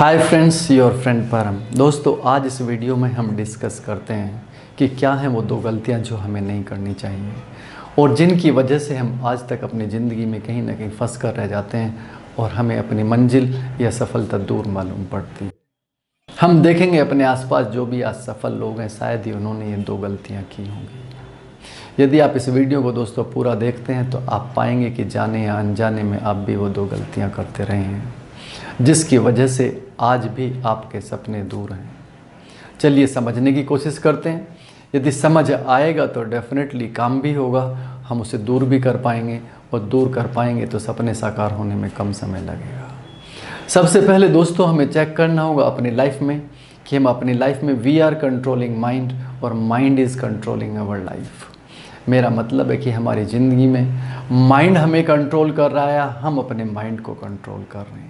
Hi friends, your friend परम। दोस्तों, आज इस वीडियो में हम डिस्कस करते हैं कि क्या हैं वो दो गलतियां जो हमें नहीं करनी चाहिए और जिनकी वजह से हम आज तक अपनी ज़िंदगी में कहीं ना कहीं फंस कर रह जाते हैं और हमें अपनी मंजिल या सफलता दूर मालूम पड़ती है। हम देखेंगे अपने आसपास जो भी असफल लोग हैं, शायद ही उन्होंने ये दो गलतियाँ की होंगी। यदि आप इस वीडियो को दोस्तों पूरा देखते हैं तो आप पाएंगे कि जाने या अनजाने में आप भी वो दो गलतियाँ करते रहे हैं, जिसकी वजह से आज भी आपके सपने दूर हैं। चलिए समझने की कोशिश करते हैं। यदि समझ आएगा तो डेफिनेटली काम भी होगा, हम उसे दूर भी कर पाएंगे और दूर कर पाएंगे तो सपने साकार होने में कम समय लगेगा। सबसे पहले दोस्तों, हमें चेक करना होगा अपनी लाइफ में कि हम अपनी लाइफ में वी आर कंट्रोलिंग माइंड और mind is controlling our life. मेरा मतलब है कि हमारी ज़िंदगी में माइंड हमें कंट्रोल कर रहा है, हम अपने माइंड को कंट्रोल कर रहे हैं।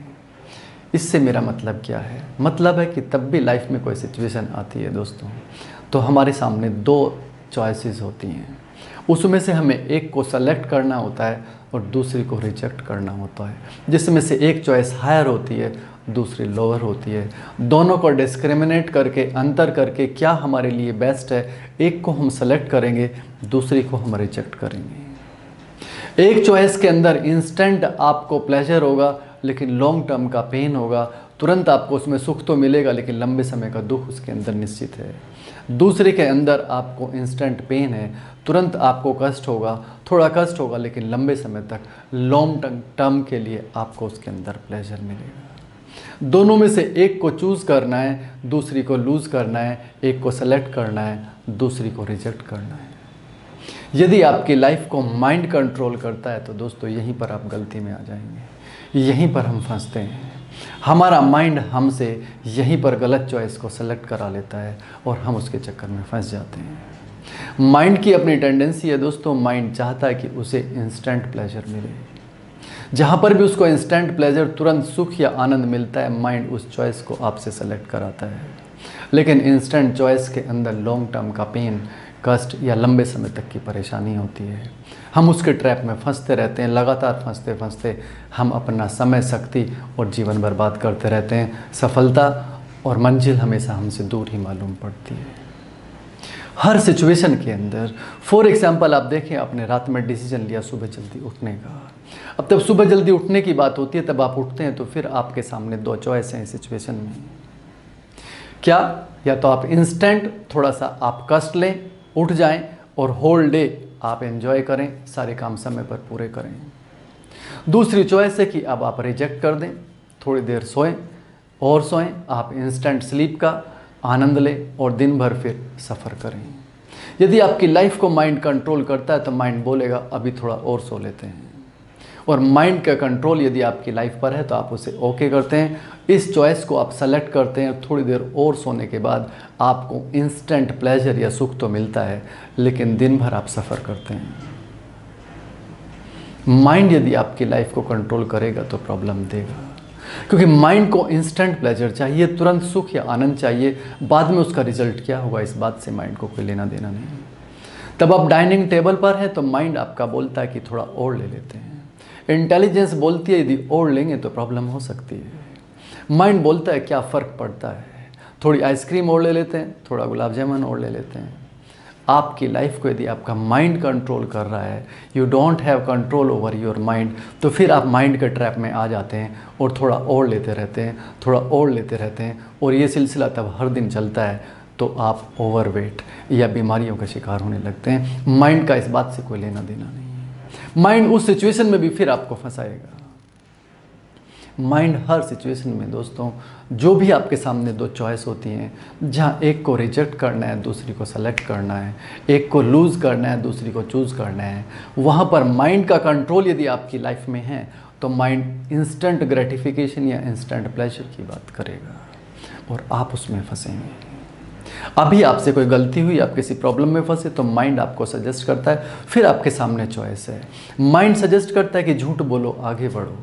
इससे मेरा मतलब क्या है? मतलब है कि तब भी लाइफ में कोई सिचुएशन आती है दोस्तों, तो हमारे सामने दो चॉइसेस होती हैं, उसमें से हमें एक को सेलेक्ट करना होता है और दूसरी को रिजेक्ट करना होता है, जिसमें से एक चॉइस हायर होती है, दूसरी लोअर होती है। दोनों को डिस्क्रिमिनेट करके, अंतर करके क्या हमारे लिए बेस्ट है, एक को हम सेलेक्ट करेंगे, दूसरी को हम रिजेक्ट करेंगे। एक चॉइस के अंदर इंस्टेंट आपको प्लेजर होगा लेकिन लॉन्ग टर्म का पेन होगा। तुरंत आपको उसमें सुख तो मिलेगा लेकिन लंबे समय का दुख उसके अंदर निश्चित है। दूसरे के अंदर आपको इंस्टेंट पेन है, तुरंत आपको कष्ट होगा, थोड़ा कष्ट होगा लेकिन लंबे समय तक लॉन्ग टर्म के लिए आपको उसके अंदर प्लेजर मिलेगा। दोनों में से एक को चूज़ करना है, दूसरी को लूज़ करना है, एक को सेलेक्ट करना है, दूसरी को रिजेक्ट करना है। यदि आपकी लाइफ को माइंड कंट्रोल करता है तो दोस्तों यहीं पर आप गलती में आ जाएंगे, यहीं पर हम फंसते हैं। हमारा माइंड हमसे यहीं पर गलत चॉइस को सेलेक्ट करा लेता है और हम उसके चक्कर में फंस जाते हैं। माइंड की अपनी टेंडेंसी है दोस्तों, माइंड चाहता है कि उसे इंस्टेंट प्लेजर मिले। जहाँ पर भी उसको इंस्टेंट प्लेजर, तुरंत सुख या आनंद मिलता है, माइंड उस चॉइस को आपसे सेलेक्ट कराता है। लेकिन इंस्टेंट चॉइस के अंदर लॉन्ग टर्म का पेन, कष्ट या लंबे समय तक की परेशानी होती है। हम उसके ट्रैप में फंसते रहते हैं। लगातार फंसते फंसते हम अपना समय, शक्ति और जीवन बर्बाद करते रहते हैं। सफलता और मंजिल हमेशा हमसे दूर ही मालूम पड़ती है हर सिचुएशन के अंदर। फॉर एग्जांपल, आप देखें, आपने रात में डिसीजन लिया सुबह जल्दी उठने का। अब तब सुबह जल्दी उठने की बात होती है, तब आप उठते हैं तो फिर आपके सामने दो चॉइस हैं सिचुएशन में। क्या? या तो आप इंस्टेंट थोड़ा सा आप कष्ट लें, उठ जाएं और होल डे आप एंजॉय करें, सारे काम समय पर पूरे करें। दूसरी चॉइस है कि अब आप रिजेक्ट कर दें, थोड़ी देर सोएं और सोएं, आप इंस्टेंट स्लीप का आनंद लें और दिन भर फिर सफ़र करें। यदि आपकी लाइफ को माइंड कंट्रोल करता है तो माइंड बोलेगा अभी थोड़ा और सो लेते हैं, और माइंड का कंट्रोल यदि आपकी लाइफ पर है तो आप उसे ओके करते हैं। इस चॉइस को आप सेलेक्ट करते हैं। थोड़ी देर और सोने के बाद आपको इंस्टेंट प्लेजर या सुख तो मिलता है लेकिन दिन भर आप सफ़र करते हैं। माइंड यदि आपकी लाइफ को कंट्रोल करेगा तो प्रॉब्लम देगा, क्योंकि माइंड को इंस्टेंट प्लेजर चाहिए, तुरंत सुख या आनंद चाहिए। बाद में उसका रिजल्ट क्या होगा इस बात से माइंड को कोई लेना देना नहीं। तब आप डाइनिंग टेबल पर हैं तो माइंड आपका बोलता है कि थोड़ा और ले लेते हैं। इंटेलिजेंस बोलती है यदि और लेंगे तो प्रॉब्लम हो सकती है। माइंड बोलता है क्या फ़र्क पड़ता है, थोड़ी आइसक्रीम और ले लेते हैं, थोड़ा गुलाब जामुन और ले लेते हैं। आपकी लाइफ को यदि आपका माइंड कंट्रोल कर रहा है, you don't have control over your mind, तो फिर आप माइंड के ट्रैप में आ जाते हैं और थोड़ा और लेते रहते हैं, थोड़ा और लेते रहते हैं, और ये सिलसिला तब हर दिन चलता है तो आप ओवरवेट या बीमारियों का शिकार होने लगते हैं। माइंड का इस बात से कोई लेना देना नहीं। माइंड उस सिचुएशन में भी फिर आपको फंसाएगा। माइंड हर सिचुएशन में दोस्तों, जो भी आपके सामने दो चॉइस होती हैं, जहाँ एक को रिजेक्ट करना है, दूसरी को सेलेक्ट करना है, एक को लूज़ करना है, दूसरी को चूज़ करना है, वहाँ पर माइंड का कंट्रोल यदि आपकी लाइफ में है तो माइंड इंस्टेंट ग्रेटिफिकेशन या इंस्टेंट प्लेजर की बात करेगा और आप उसमें फंसेंगे। अभी आपसे कोई गलती हुई, आप किसी प्रॉब्लम में फंसे तो माइंड आपको सजेस्ट करता है, फिर आपके सामने चॉइस है। माइंड सजेस्ट करता है कि झूठ बोलो, आगे बढ़ो।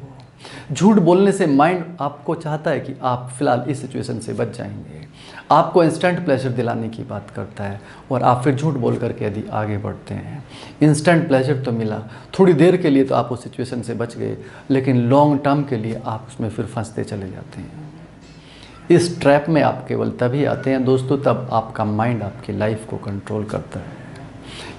झूठ बोलने से माइंड आपको चाहता है कि आप फिलहाल इस सिचुएशन से बच जाएंगे, आपको इंस्टेंट प्लेजर दिलाने की बात करता है, और आप फिर झूठ बोल करके यदि आगे बढ़ते हैं, इंस्टेंट प्लेजर तो मिला, थोड़ी देर के लिए तो आप उस सिचुएशन से बच गए, लेकिन लॉन्ग टर्म के लिए आप उसमें फिर फंसते चले जाते हैं। इस ट्रैप में आप केवल तभी आते हैं दोस्तों तब आपका माइंड आपकी लाइफ को कंट्रोल करता है।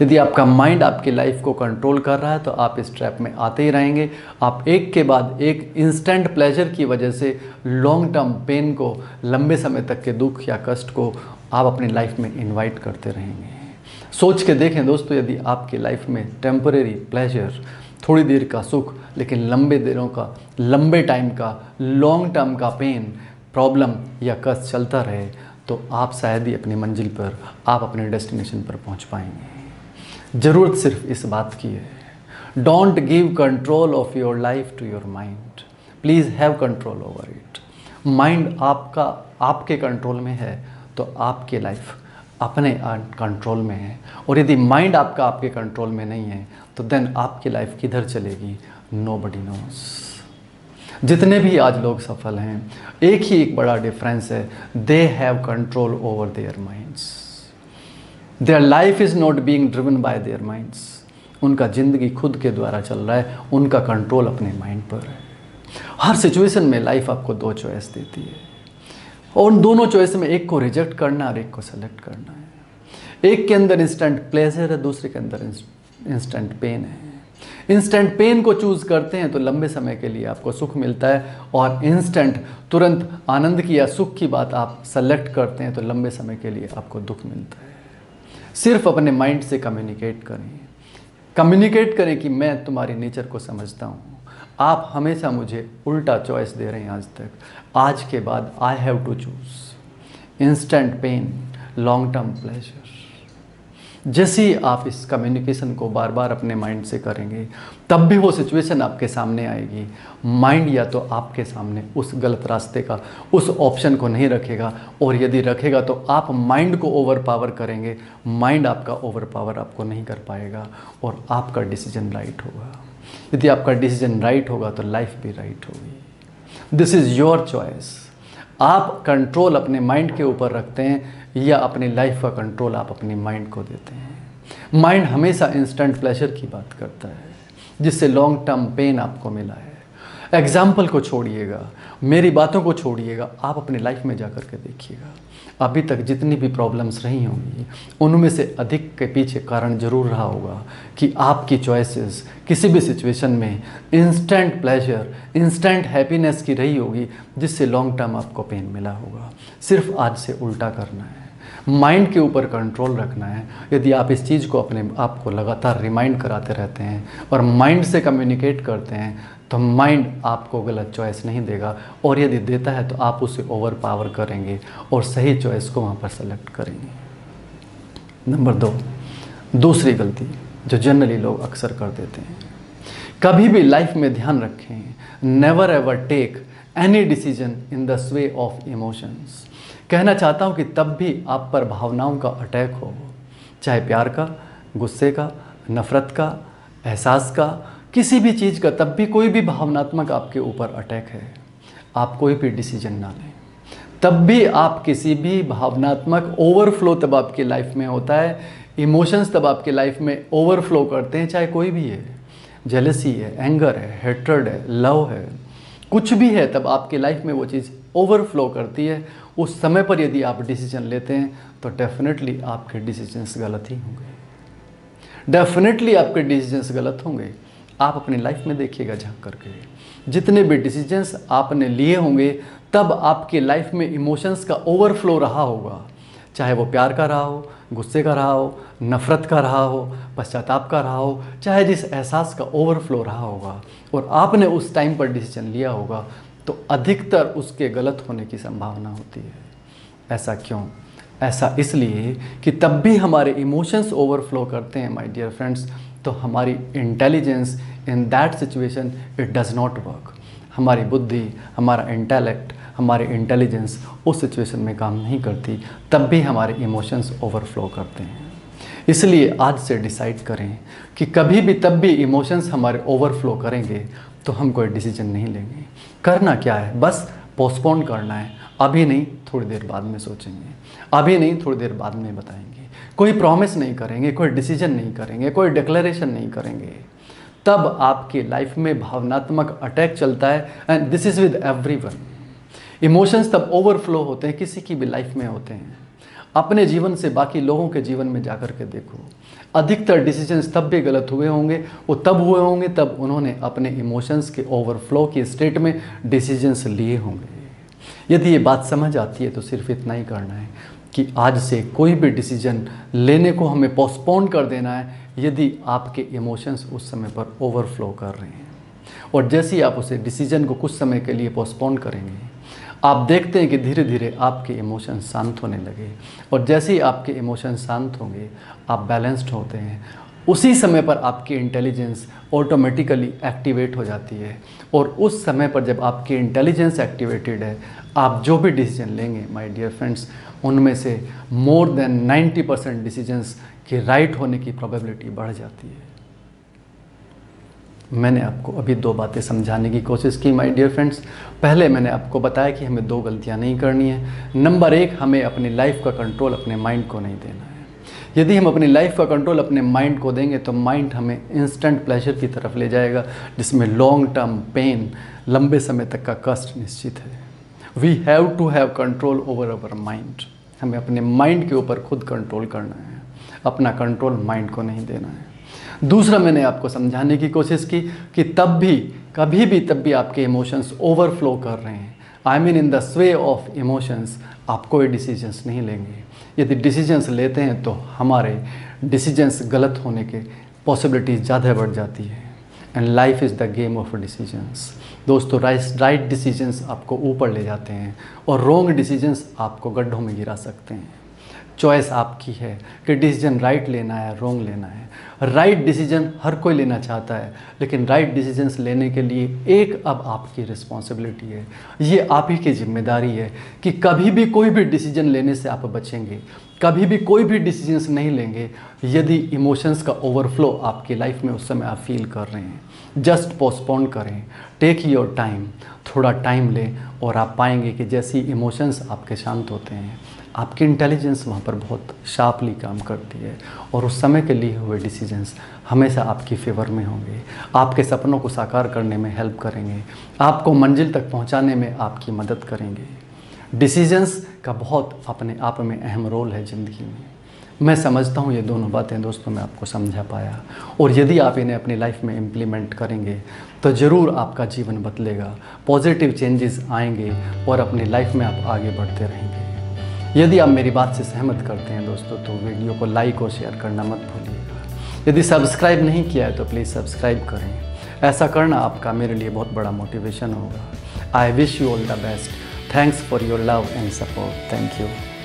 यदि आपका माइंड आपकी लाइफ को कंट्रोल कर रहा है तो आप इस ट्रैप में आते ही रहेंगे। आप एक के बाद एक इंस्टेंट प्लेजर की वजह से लॉन्ग टर्म पेन को, लंबे समय तक के दुख या कष्ट को आप अपनी लाइफ में इन्वाइट करते रहेंगे। सोच के देखें दोस्तों, यदि आपकी लाइफ में टेम्परेरी प्लेजर, थोड़ी देर का सुख लेकिन लंबे दिनों का, लंबे टाइम का, लॉन्ग टर्म का पेन, प्रॉब्लम या कष्ट चलता रहे तो आप शायद ही अपनी मंजिल पर, आप अपने डेस्टिनेशन पर पहुंच पाएंगे। ज़रूरत सिर्फ इस बात की है, don't give control of your life to your mind, please have control over it. Mind आपका, आपके कंट्रोल में है तो आपकी लाइफ अपने कंट्रोल में है, और यदि माइंड आपका आपके कंट्रोल में नहीं है तो देन आपकी लाइफ किधर चलेगी, नोबडी नोस। जितने भी आज लोग सफल हैं, एक ही एक बड़ा डिफरेंस है, they have control over their minds. Their life is not being driven by their minds. उनका ज़िंदगी खुद के द्वारा चल रहा है, उनका कंट्रोल अपने माइंड पर है। हर सिचुएशन में लाइफ आपको दो चॉइस देती है और उन दोनों चॉइस में एक को रिजेक्ट करना है और एक को सेलेक्ट करना है। एक के अंदर इंस्टेंट प्लेजर है, दूसरे के अंदर इंस्टेंट पेन है। इंस्टेंट पेन को चूज़ करते हैं तो लंबे समय के लिए आपको सुख मिलता है, और इंस्टेंट तुरंत आनंद की या सुख की बात आप सेलेक्ट करते हैं तो लंबे समय के लिए आपको दुख मिलता है। सिर्फ अपने माइंड से कम्युनिकेट करें, कम्युनिकेट करें कि मैं तुम्हारी नेचर को समझता हूँ, आप हमेशा मुझे उल्टा चॉइस दे रहे हैं आज तक, आज के बाद I have to choose instant pain, long term pleasure. जैसे ही आप इस कम्युनिकेशन को बार बार अपने माइंड से करेंगे तब भी वो सिचुएशन आपके सामने आएगी, माइंड या तो आपके सामने उस गलत रास्ते का, उस ऑप्शन को नहीं रखेगा, और यदि रखेगा तो आप माइंड को ओवरपावर करेंगे, माइंड आपका ओवरपावर आपको नहीं कर पाएगा और आपका डिसीजन राइट होगा। यदि आपका डिसीजन राइट होगा तो लाइफ भी राइट होगी। This is your choice. आप कंट्रोल अपने माइंड के ऊपर रखते हैं या अपनी लाइफ का कंट्रोल आप अपने माइंड को देते हैं। माइंड हमेशा इंस्टेंट प्लेजर की बात करता है जिससे लॉन्ग टर्म पेन आपको मिला है। एग्जाम्पल को छोड़िएगा, मेरी बातों को छोड़िएगा, आप अपनी लाइफ में जा कर के देखिएगा। अभी तक जितनी भी प्रॉब्लम्स रही होंगी उनमें से अधिक के पीछे कारण ज़रूर रहा होगा कि आपकी चॉइसेस किसी भी सिचुएशन में इंस्टेंट प्लेजर, इंस्टेंट हैप्पीनेस की रही होगी जिससे लॉन्ग टर्म आपको पेन मिला होगा। सिर्फ आज से उल्टा करना है, माइंड के ऊपर कंट्रोल रखना है। यदि आप इस चीज़ को अपने आप को लगातार रिमाइंड कराते रहते हैं और माइंड से कम्युनिकेट करते हैं तो माइंड आपको गलत चॉइस नहीं देगा, और यदि देता है तो आप उसे ओवर पावर करेंगे और सही चॉइस को वहाँ पर सेलेक्ट करेंगे। नंबर 2, दूसरी गलती जो जनरली लोग अक्सर कर देते हैं, कभी भी लाइफ में ध्यान रखें, never ever take any decision in the sway of emotions. कहना चाहता हूँ कि तब भी आप पर भावनाओं का अटैक हो, चाहे प्यार का, गुस्से का, नफ़रत का, एहसास का, किसी भी चीज़ का, तब भी कोई भी भावनात्मक आपके ऊपर अटैक है, आप कोई भी डिसीजन ना लें। तब भी आप किसी भी भावनात्मक ओवरफ्लो तब आपकी लाइफ में होता है, इमोशंस तब आपकी लाइफ में ओवरफ्लो करते हैं, चाहे कोई भी है, जेलसी है, एंगर है, हेट्रेड है, लव है, कुछ भी है, तब आपकी लाइफ में वो चीज़ ओवरफ्लो करती है। उस समय पर यदि आप डिसीजन लेते हैं तो डेफिनेटली आपके डिसीजंस गलत ही होंगे, डेफिनेटली आपके डिसीजंस गलत होंगे। आप अपनी लाइफ में देखिएगा झांक करके, जितने भी डिसीजंस आपने लिए होंगे तब आपके लाइफ में इमोशंस का ओवरफ्लो रहा होगा, चाहे वो प्यार का रहा हो, गुस्से का रहा हो, नफ़रत का रहा हो, पश्चाताप का रहा हो, चाहे जिस एहसास का ओवरफ्लो रहा होगा, और आपने उस टाइम पर डिसीजन लिया होगा तो अधिकतर उसके गलत होने की संभावना होती है। ऐसा क्यों? ऐसा इसलिए कि तब भी हमारे इमोशंस ओवरफ्लो करते हैं माय डियर फ्रेंड्स, तो हमारी intelligence in that situation it does not work. हमारी बुद्धि, हमारा इंटेलेक्ट, हमारी इंटेलिजेंस उस सिचुएशन में काम नहीं करती, तब भी हमारे इमोशंस ओवरफ्लो करते हैं। इसलिए आज से डिसाइड करें कि कभी भी तब भी इमोशंस हमारे ओवरफ्लो करेंगे तो हम कोई डिसीजन नहीं लेंगे। करना क्या है, बस पोस्टपोन करना है, अभी नहीं थोड़ी देर बाद में सोचेंगे, अभी नहीं थोड़ी देर बाद में बताएंगे, कोई प्रॉमिस नहीं करेंगे, कोई डिसीजन नहीं करेंगे, कोई डिक्लेरेशन नहीं करेंगे। तब आपकी लाइफ में भावनात्मक अटैक चलता है, and this is with everyone. Emotions तब ओवरफ्लो होते हैं, किसी की भी लाइफ में होते हैं। अपने जीवन से बाकी लोगों के जीवन में जाकर के देखो, अधिकतर डिसीजंस तब भी गलत हुए होंगे, वो तब हुए होंगे तब उन्होंने अपने इमोशंस के ओवरफ्लो की स्टेट में डिसीजंस लिए होंगे। यदि ये बात समझ आती है तो सिर्फ इतना ही करना है कि आज से कोई भी डिसीजन लेने को हमें पोस्टपोन कर देना है यदि आपके इमोशंस उस समय पर ओवरफ्लो कर रहे हैं। और जैसे ही आप उसे डिसीजन को कुछ समय के लिए पोस्टपोन करेंगे, आप देखते हैं कि धीरे धीरे आपके इमोशंस शांत होने लगे, और जैसे ही आपके इमोशंस शांत होंगे, आप बैलेंस्ड होते हैं। उसी समय पर आपकी इंटेलिजेंस ऑटोमेटिकली एक्टिवेट हो जाती है, और उस समय पर जब आपकी इंटेलिजेंस एक्टिवेटेड है, आप जो भी डिसीजन लेंगे माय डियर फ्रेंड्स, उनमें से मोर देन 90% डिसीजंस के राइट होने की प्रोबेबिलिटी बढ़ जाती है। मैंने आपको अभी दो बातें समझाने की कोशिश की माय डियर फ्रेंड्स। पहले मैंने आपको बताया कि हमें दो गलतियां नहीं करनी है। नंबर 1, हमें अपनी लाइफ का कंट्रोल अपने माइंड को नहीं देना है। यदि हम अपनी लाइफ का कंट्रोल अपने माइंड को देंगे तो माइंड हमें इंस्टेंट प्लेजर की तरफ ले जाएगा, जिसमें लॉन्ग टर्म पेन, लंबे समय तक का कष्ट निश्चित है। We have to have control over our mind. हमें अपने माइंड के ऊपर खुद कंट्रोल करना है, अपना कंट्रोल माइंड को नहीं देना है। दूसरा, मैंने आपको समझाने की कोशिश की कि तब भी, कभी भी, तब भी आपके इमोशंस ओवरफ्लो कर रहे हैं, I mean in the sway of emotions, आप कोई डिसीजंस नहीं लेंगे। यदि डिसीजंस लेते हैं तो हमारे डिसीजंस गलत होने के पॉसिबिलिटीज ज़्यादा बढ़ जाती है। And life is the game of decisions. दोस्तों, राइट डिसीजंस आपको ऊपर ले जाते हैं और रॉन्ग डिसीजंस आपको गड्ढों में गिरा सकते हैं। चॉइस आपकी है कि डिसीजन राइट लेना है, रॉन्ग लेना है। राइट डिसीजन हर कोई लेना चाहता है, लेकिन राइट डिसीजंस लेने के लिए एक अब आपकी रिस्पॉन्सिबिलिटी है, ये आप ही की जिम्मेदारी है कि कभी भी कोई भी डिसीजन लेने से आप बचेंगे, कभी भी कोई भी डिसीजंस नहीं लेंगे यदि इमोशंस का ओवरफ्लो आपकी लाइफ में उस समय आप फील कर रहे हैं। जस्ट पोस्टपोन करें, टेक योर टाइम, थोड़ा टाइम लें, और आप पाएंगे कि जैसे ही इमोशंस आपके शांत होते हैं, आपकी इंटेलिजेंस वहाँ पर बहुत शार्पली काम करती है, और उस समय के लिए हुए डिसीजंस हमेशा आपकी फेवर में होंगे, आपके सपनों को साकार करने में हेल्प करेंगे, आपको मंजिल तक पहुँचाने में आपकी मदद करेंगे। डिसीजंस का बहुत अपने आप में अहम रोल है ज़िंदगी में। मैं समझता हूँ ये दोनों बातें दोस्तों मैं आपको समझा पाया, और यदि आप इन्हें अपनी लाइफ में इम्प्लीमेंट करेंगे तो ज़रूर आपका जीवन बदलेगा, पॉजिटिव चेंजेस आएंगे, और अपनी लाइफ में आप आगे बढ़ते रहेंगे। यदि आप मेरी बात से सहमत करते हैं दोस्तों तो वीडियो को लाइक और शेयर करना मत भूलिएगा। यदि सब्सक्राइब नहीं किया है तो प्लीज़ सब्सक्राइब करें, ऐसा करना आपका मेरे लिए बहुत बड़ा मोटिवेशन होगा। I wish you all the best. Thanks for your love and support. Thank you.